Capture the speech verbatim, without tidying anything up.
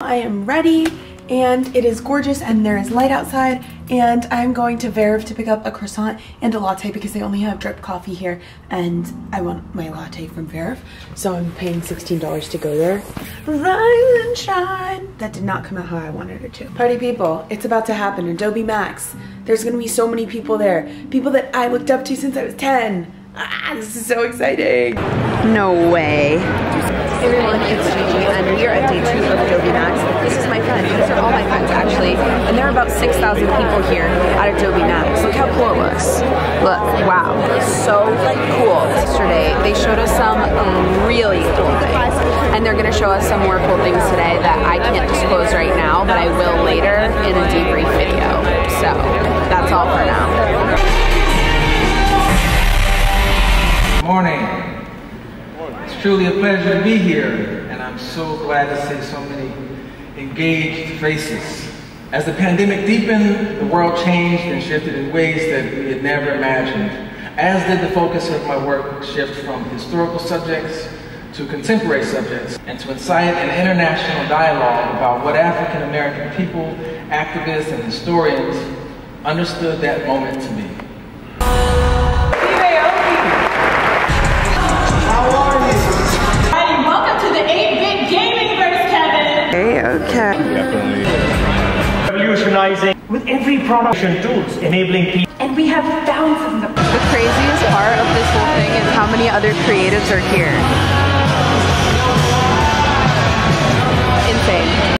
I am ready and it is gorgeous and there is light outside and I'm going to Verve to pick up a croissant and a latte because they only have drip coffee here and I want my latte from Verve. So I'm paying sixteen dollars to go there. Rise and shine! That did not come out how I wanted it to. Party people, it's about to happen. Adobe Max. There's gonna be so many people there. People that I looked up to since I was ten. Ah, this is so exciting. No way. Hey everyone, it's Gigi, and we are at day two of Adobe Max. This is my friend. These are all my friends, actually. And there are about six thousand people here at Adobe Max. Look how cool it looks. Look, wow. So cool. Yesterday, they showed us some really cool things. And they're going to show us some more cool things today that I can't disclose right now, but I will later in a debrief video. So, that's all for now. Morning. It's truly a pleasure to be here, and I'm so glad to see so many engaged faces. As the pandemic deepened, the world changed and shifted in ways that we had never imagined, as did the focus of my work shift from historical subjects to contemporary subjects, and to incite an international dialogue about what African American people, activists, and historians understood that moment to be. Okay. Definitely. Revolutionizing with every production tools, enabling people. And we have thousands of them. The craziest part of this whole thing is how many other creatives are here. Insane.